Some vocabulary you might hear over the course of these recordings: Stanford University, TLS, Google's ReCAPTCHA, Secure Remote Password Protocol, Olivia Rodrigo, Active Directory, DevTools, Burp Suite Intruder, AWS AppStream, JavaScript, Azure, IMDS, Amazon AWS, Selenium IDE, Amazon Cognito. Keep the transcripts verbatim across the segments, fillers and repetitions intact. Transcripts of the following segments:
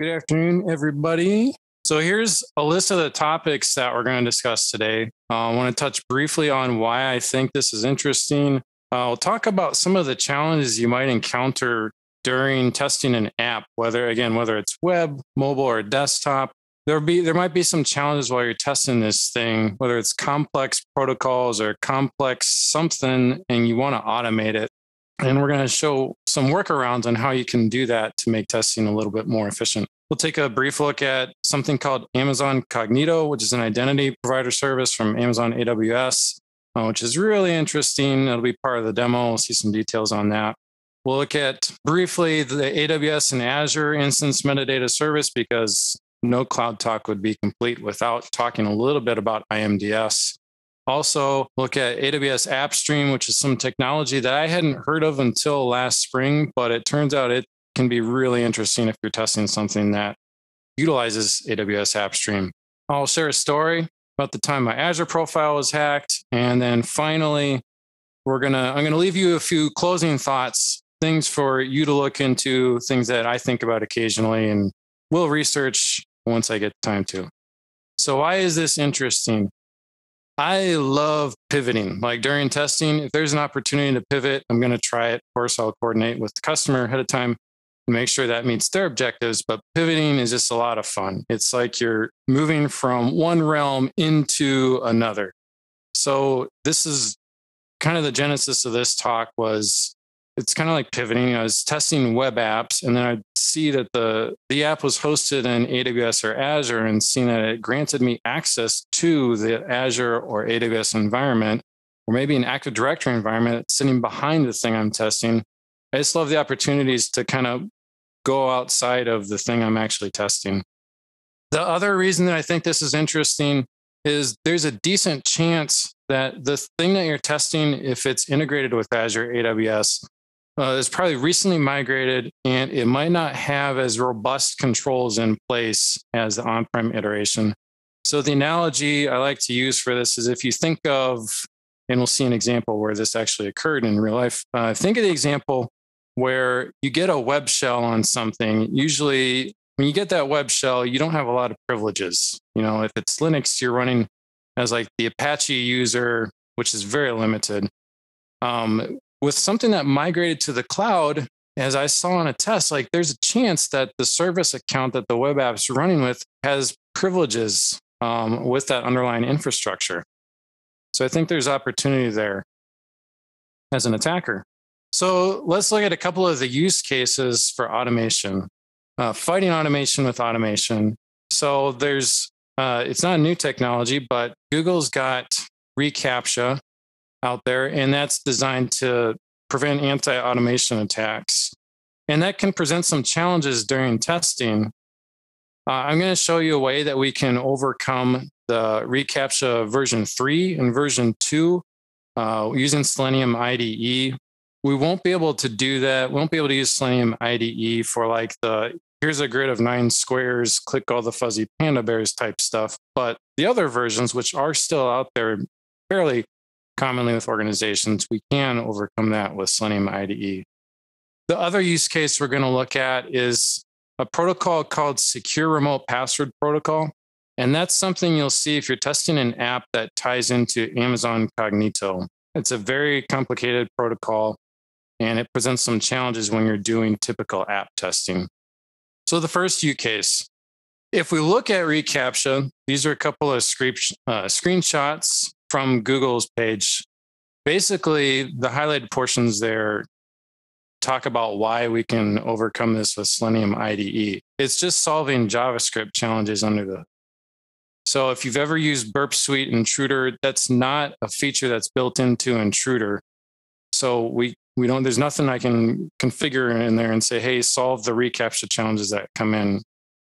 Good afternoon, everybody. So here's a list of the topics that we're going to discuss today. Uh, I want to touch briefly on why I think this is interesting. I'll talk about some of the challenges you might encounter during testing an app, whether, again, whether it's web, mobile, or desktop. There'll be, there might be some challenges while you're testing this thing, whether it's complex protocols or complex something, and you want to automate it. And we're going to show some workarounds on how you can do that to make testing a little bit more efficient. We'll take a brief look at something called Amazon Cognito, which is an identity provider service from Amazon A W S, uh, which is really interesting. It'll be part of the demo. We'll see some details on that. We'll look at briefly the A W S and Azure instance metadata service, because no cloud talk would be complete without talking a little bit about I M D S. Also, look at A W S AppStream, which is some technology that I hadn't heard of until last spring, but it turns out it can be really interesting if you're testing something that utilizes A W S AppStream. I'll share a story about the time my Azure profile was hacked. And then finally, we're gonna I'm going to leave you a few closing thoughts, things for you to look into, things that I think about occasionally and will research once I get time to. So why is this interesting? I love pivoting. Like during testing, if there's an opportunity to pivot, I'm going to try it. Of course, I'll coordinate with the customer ahead of time and make sure that meets their objectives. But pivoting is just a lot of fun. It's like you're moving from one realm into another. So this is kind of the genesis of this talk was, it's kind of like pivoting. I was testing web apps, and then I'd see that the, the app was hosted in A W S or Azure, and seeing that it granted me access to the Azure or A W S environment, or maybe an Active Directory environment sitting behind the thing I'm testing. I just love the opportunities to kind of go outside of the thing I'm actually testing. The other reason that I think this is interesting is there's a decent chance that the thing that you're testing, if it's integrated with Azure, A W S, Uh, it's probably recently migrated, and it might not have as robust controls in place as the on-prem iteration. So the analogy I like to use for this is if you think of, and we'll see an example where this actually occurred in real life. Uh, think of the example where you get a web shell on something. Usually when you get that web shell, you don't have a lot of privileges. You know, if it's Linux, you're running as like the Apache user, which is very limited. Um, With something that migrated to the cloud, as I saw in a test, like there's a chance that the service account that the web app's running with has privileges um, with that underlying infrastructure. So I think there's opportunity there as an attacker. So let's look at a couple of the use cases for automation, uh, fighting automation with automation. So there's, uh, it's not a new technology, but Google's got ReCAPTCHA out there, and that's designed to prevent anti-automation attacks. And that can present some challenges during testing. Uh, I'm going to show you a way that we can overcome the ReCAPTCHA version three and version two uh, using Selenium I D E. We won't be able to do that. We won't be able to use Selenium I D E for like the, here's a grid of nine squares, click all the fuzzy panda bears type stuff. But the other versions, which are still out there fairly commonly with organizations, we can overcome that with Selenium I D E. The other use case we're going to look at is a protocol called Secure Remote Password Protocol. And that's something you'll see if you're testing an app that ties into Amazon Cognito. It's a very complicated protocol, and it presents some challenges when you're doing typical app testing. So the first use case, if we look at ReCAPTCHA, these are a couple of screenshots from Google's page. Basically, the highlighted portions there talk about why we can overcome this with Selenium I D E. It's just solving JavaScript challenges under the hood. So if you've ever used Burp Suite Intruder, that's not a feature that's built into Intruder. So we, we don't, there's nothing I can configure in there and say, hey, solve the ReCAPTCHA challenges that come in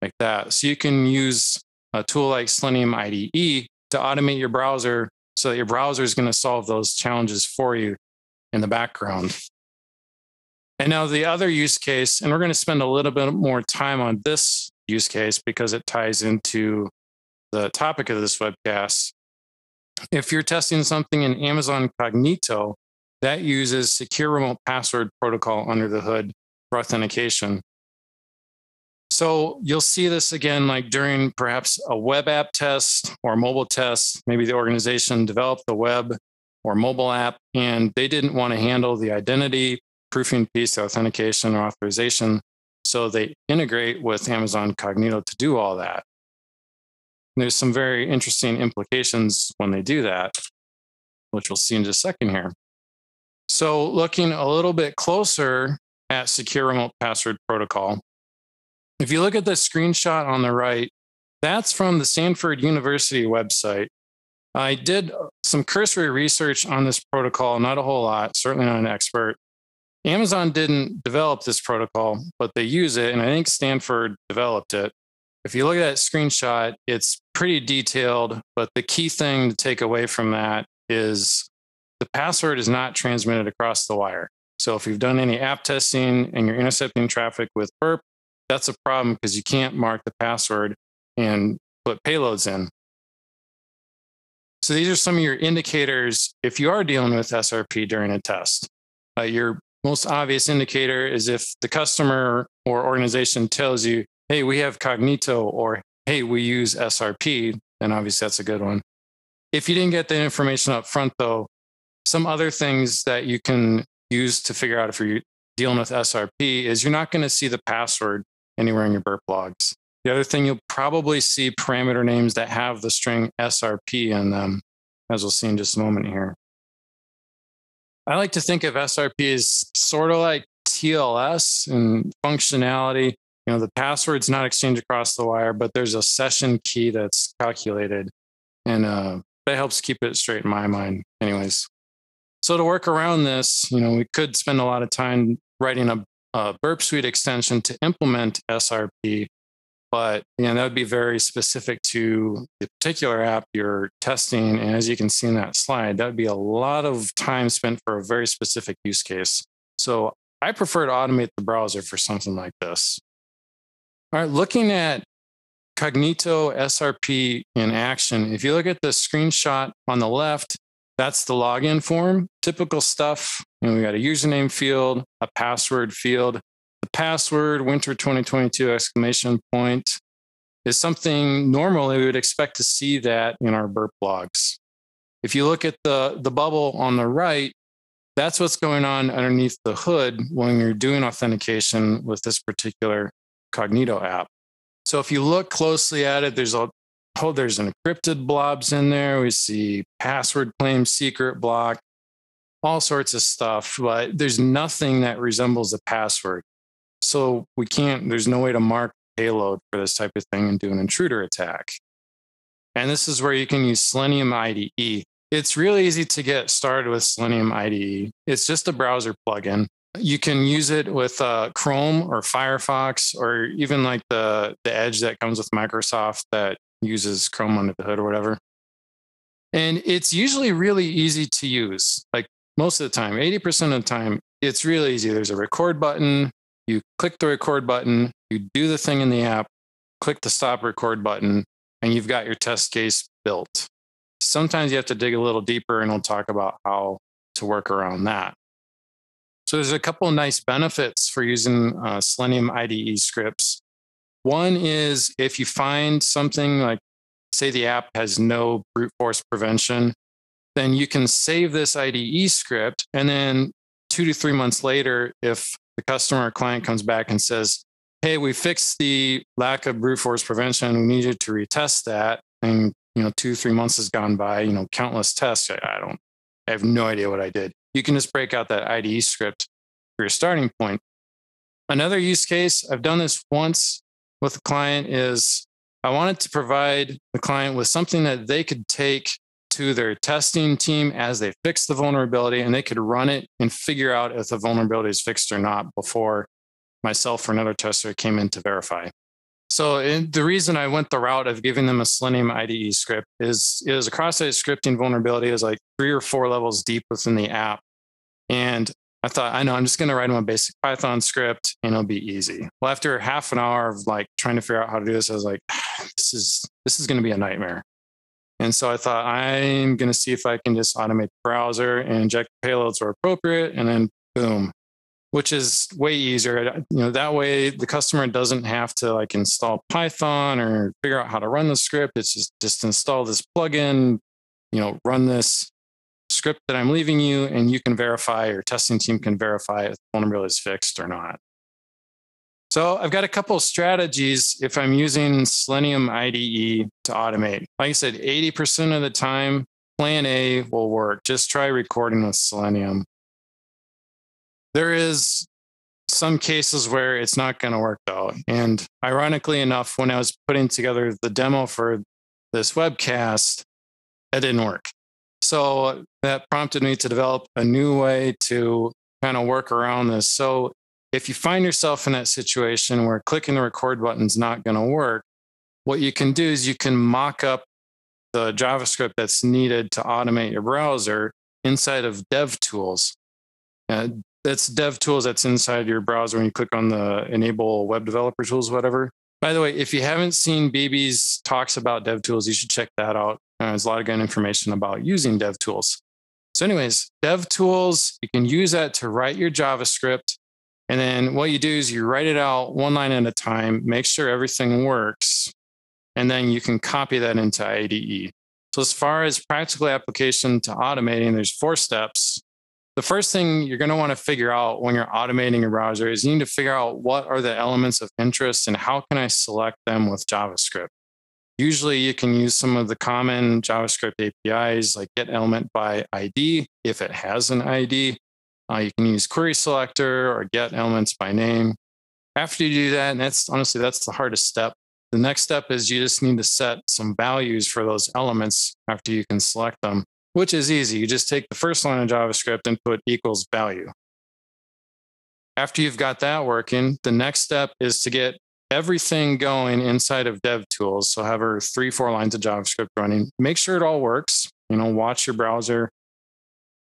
like that. So you can use a tool like Selenium I D E to automate your browser so that your browser is going to solve those challenges for you in the background. And now the other use case, and we're going to spend a little bit more time on this use case because it ties into the topic of this webcast. If you're testing something in Amazon Cognito, that uses Secure Remote Password Protocol under the hood for authentication. So you'll see this again, like during perhaps a web app test or a mobile test. Maybe the organization developed the web or mobile app, and they didn't want to handle the identity proofing piece, authentication or authorization. So they integrate with Amazon Cognito to do all that. And there's some very interesting implications when they do that, which we'll see in just a second here. So looking a little bit closer at Secure Remote Password Protocol, if you look at the screenshot on the right, that's from the Stanford University website. I did some cursory research on this protocol, not a whole lot, certainly not an expert. Amazon didn't develop this protocol, but they use it, and I think Stanford developed it. If you look at that screenshot, it's pretty detailed, but the key thing to take away from that is the password is not transmitted across the wire. So if you've done any app testing and you're intercepting traffic with Burp, that's a problem because you can't mark the password and put payloads in. So these are some of your indicators if you are dealing with S R P during a test. Uh, your most obvious indicator is if the customer or organization tells you, hey, we have Cognito, or hey, we use S R P, then obviously that's a good one. If you didn't get that information up front though, some other things that you can use to figure out if you're dealing with S R P is you're not going to see the password anywhere in your Burp logs. The other thing, you'll probably see parameter names that have the string S R P in them, as we'll see in just a moment here. I like to think of S R P as sort of like T L S in functionality. You know, the password's not exchanged across the wire, but there's a session key that's calculated, and uh, that helps keep it straight in my mind anyways. So to work around this, you know, we could spend a lot of time writing a, a Burp Suite extension to implement S R P, but you know, that would be very specific to the particular app you're testing. And as you can see in that slide, that would be a lot of time spent for a very specific use case. So I prefer to automate the browser for something like this. All right, looking at Cognito S R P in action, if you look at the screenshot on the left, that's the login form, typical stuff. And we got a username field, a password field. The password, winter twenty twenty-two exclamation point, is something normally we would expect to see that in our Burp logs. If you look at the, the bubble on the right, that's what's going on underneath the hood when you're doing authentication with this particular Cognito app. So if you look closely at it, there's a oh, there's an encrypted blobs in there. We see password claim, secret block, all sorts of stuff, but there's nothing that resembles a password. So we can't, there's no way to mark payload for this type of thing and do an intruder attack. And this is where you can use Selenium I D E. It's really easy to get started with Selenium I D E. It's just a browser plugin. You can use it with uh, Chrome or Firefox, or even like the, the Edge that comes with Microsoft that uses Chrome under the hood or whatever. And it's usually really easy to use. Like most of the time, eighty percent of the time, it's really easy. There's a record button. You click the record button, you do the thing in the app, click the stop record button, and you've got your test case built. Sometimes you have to dig a little deeper, and we'll talk about how to work around that. So there's a couple of nice benefits for using uh, Selenium I D E scripts. One is if you find something like, say the app has no brute force prevention, then you can save this I D E script. And then two to three months later, if the customer or client comes back and says, hey, we fixed the lack of brute force prevention, we needed to retest that. And you know, two, three months has gone by, you know, countless tests. I don't, I have no idea what I did. You can just break out that I D E script for your starting point. Another use case, I've done this once with a client, is I wanted to provide the client with something that they could take to their testing team as they fix the vulnerability, and they could run it and figure out if the vulnerability is fixed or not before myself or another tester came in to verify. So the reason I went the route of giving them a Selenium I D E script is, is a cross-site scripting vulnerability is like three or four levels deep within the app. And I thought, I know, I'm just going to write them a basic Python script and it'll be easy. Well, after half an hour of like trying to figure out how to do this, I was like, this is, this is going to be a nightmare. And so I thought, I'm going to see if I can just automate the browser and inject payloads where appropriate. And then boom, which is way easier. You know, that way the customer doesn't have to like install Python or figure out how to run the script. It's just, just install this plugin, you know, run this script that I'm leaving you, and you can verify, your testing team can verify if the vulnerability is fixed or not. So I've got a couple of strategies if I'm using Selenium I D E to automate. Like I said, eighty percent of the time, plan A will work. Just try recording with Selenium. There is some cases where it's not going to work though. And ironically enough, when I was putting together the demo for this webcast, that didn't work. So that prompted me to develop a new way to kind of work around this. So if you find yourself in that situation where clicking the record button is not going to work, what you can do is you can mock up the JavaScript that's needed to automate your browser inside of DevTools. Uh, that's DevTools that's inside your browser when you click on the enable web developer tools, whatever. By the way, if you haven't seen B B's talks about DevTools, you should check that out. Uh, there's a lot of good information about using DevTools. So anyways, DevTools, you can use that to write your JavaScript. And then what you do is you write it out one line at a time, make sure everything works, and then you can copy that into I D E. So as far as practical application to automating, there's four steps. The first thing you're going to want to figure out when you're automating your browser is you need to figure out what are the elements of interest and how can I select them with JavaScript. Usually you can use some of the common JavaScript A P Is like get element by I D if it has an I D. Uh, you can use query selector or get elements by name. After you do that, and that's honestly, that's the hardest step. The next step is you just need to set some values for those elements after you can select them, which is easy. You just take the first line of JavaScript and put equals value. After you've got that working, the next step is to get everything going inside of DevTools. So have our three, four lines of JavaScript running. Make sure it all works. You know, watch your browser,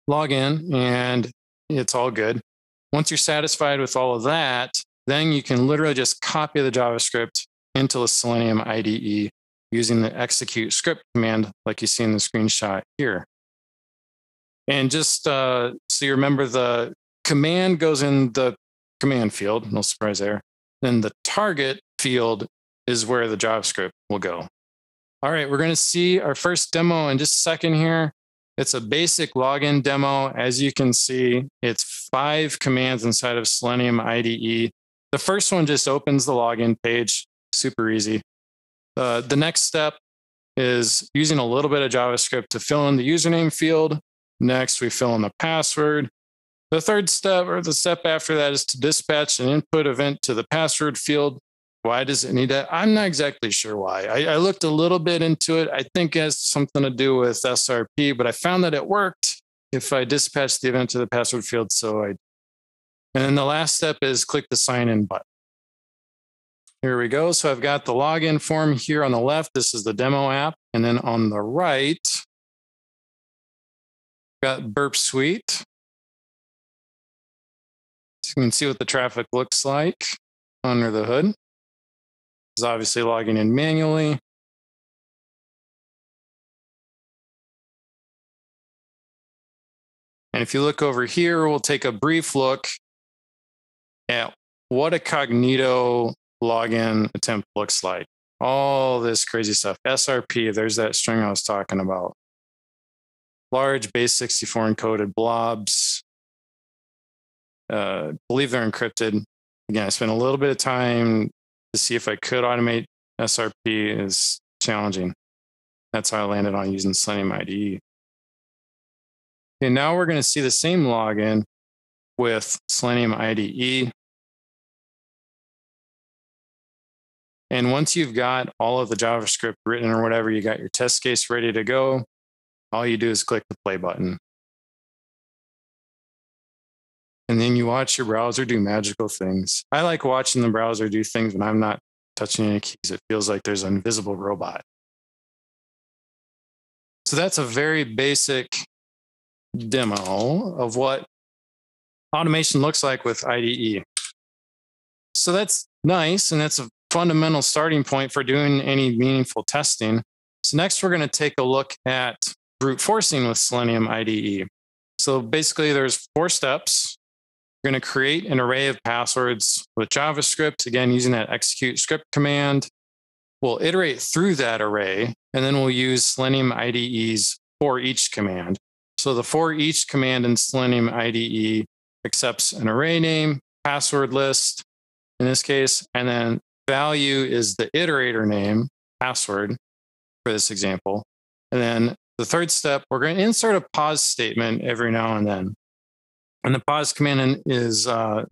log in, and it's all good. Once you're satisfied with all of that, then you can literally just copy the JavaScript into the Selenium I D E using the execute script command like you see in the screenshot here. And just uh, so you remember, the command goes in the command field, no surprise there. Then the target field is where the JavaScript will go. All right, we're going to see our first demo in just a second here. It's a basic login demo. As you can see, it's five commands inside of Selenium I D E. The first one just opens the login page, super easy. Uh, the next step is using a little bit of JavaScript to fill in the username field. Next, we fill in the password. The third step, or the step after that, is to dispatch an input event to the password field. Why does it need that? I'm not exactly sure why. I, I looked a little bit into it. I think it has something to do with S R P, but I found that it worked if I dispatched the event to the password field. So I, and then the last step is click the sign in button. Here we go. So I've got the login form here on the left. This is the demo app. And then on the right, got Burp Suite. So you can see what the traffic looks like under the hood. Is obviously logging in manually. And if you look over here, we'll take a brief look at what a Cognito login attempt looks like. All this crazy stuff. S R P, there's that string I was talking about. Large base sixty-four encoded blobs. Uh, believe they're encrypted. Again, I spent a little bit of time to see if I could automate S R P. Is challenging. That's how I landed on using Selenium I D E. And now we're going to see the same login with Selenium I D E. And once you've got all of the JavaScript written or whatever, you got your test case ready to go, all you do is click the play button. And then you watch your browser do magical things. I like watching the browser do things when I'm not touching any keys. It feels like there's an invisible robot. So that's a very basic demo of what automation looks like with I D E. So that's nice, and that's a fundamental starting point for doing any meaningful testing. So next, we're going to take a look at brute forcing with Selenium I D E. So basically, there's four steps. You're going to create an array of passwords with JavaScript, again, using that execute script command. We'll iterate through that array, and then we'll use Selenium I D E's for each command. So the for each command in Selenium I D E accepts an array name, password list in this case, and then value is the iterator name, password for this example. And then the third step, we're going to insert a pause statement every now and then. And the pause command is uh,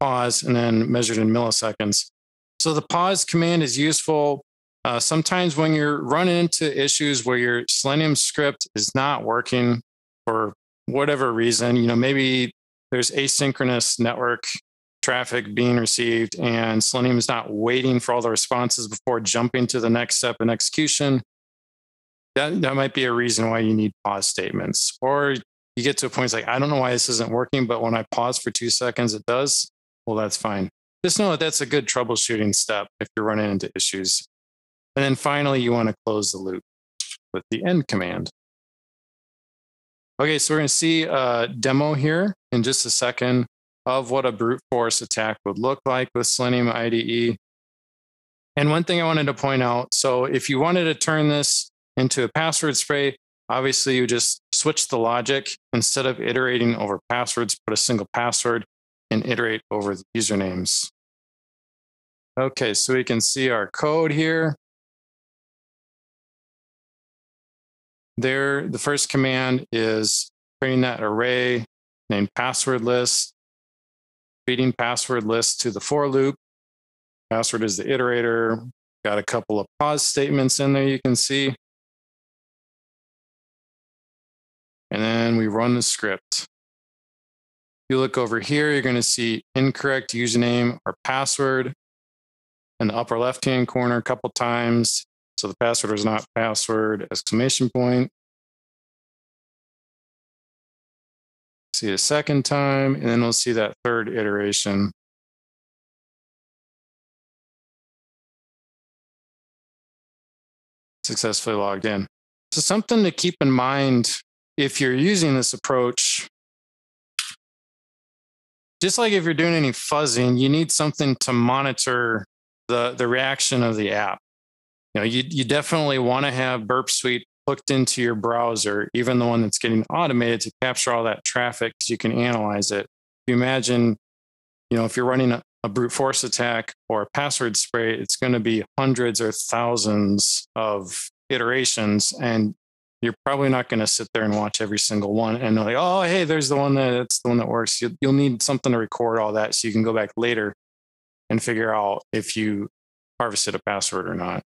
pause and then measured in milliseconds. So the pause command is useful uh, sometimes when you're running into issues where your Selenium script is not working for whatever reason. You know, maybe there's asynchronous network traffic being received and Selenium is not waiting for all the responses before jumping to the next step in execution. That, that might be a reason why you need pause statements. Or you get to a point it's like, I don't know why this isn't working, but when I pause for two seconds, it does. Well, that's fine. Just know that that's a good troubleshooting step if you're running into issues. And then finally, you want to close the loop with the end command. Okay, so we're going to see a demo here in just a second of what a brute force attack would look like with Selenium I D E. And one thing I wanted to point out, so if you wanted to turn this into a password spray, obviously you just switch the logic. Instead of iterating over passwords, put a single password and iterate over the usernames. Okay, so we can see our code here. There, the first command is creating that array named password list, feeding password list to the for loop. Password is the iterator. Got a couple of pause statements in there you can see. And then we run the script. You look over here, you're going to see incorrect username or password in the upper left-hand corner a couple times. So the password is not password, exclamation point. See it a second time, and then we'll see that third iteration. Successfully logged in. So something to keep in mind if you're using this approach, just like if you're doing any fuzzing, you need something to monitor the, the reaction of the app. You know, you, you definitely want to have Burp Suite hooked into your browser, even the one that's getting automated, to capture all that traffic so you can analyze it. If you imagine, you know, if you're running a, a brute force attack or a password spray, it's going to be hundreds or thousands of iterations, and you're probably not going to sit there and watch every single one and know, like, oh, hey, there's the one that that's the one that works. You'll, you'll need something to record all that so you can go back later and figure out if you harvested a password or not.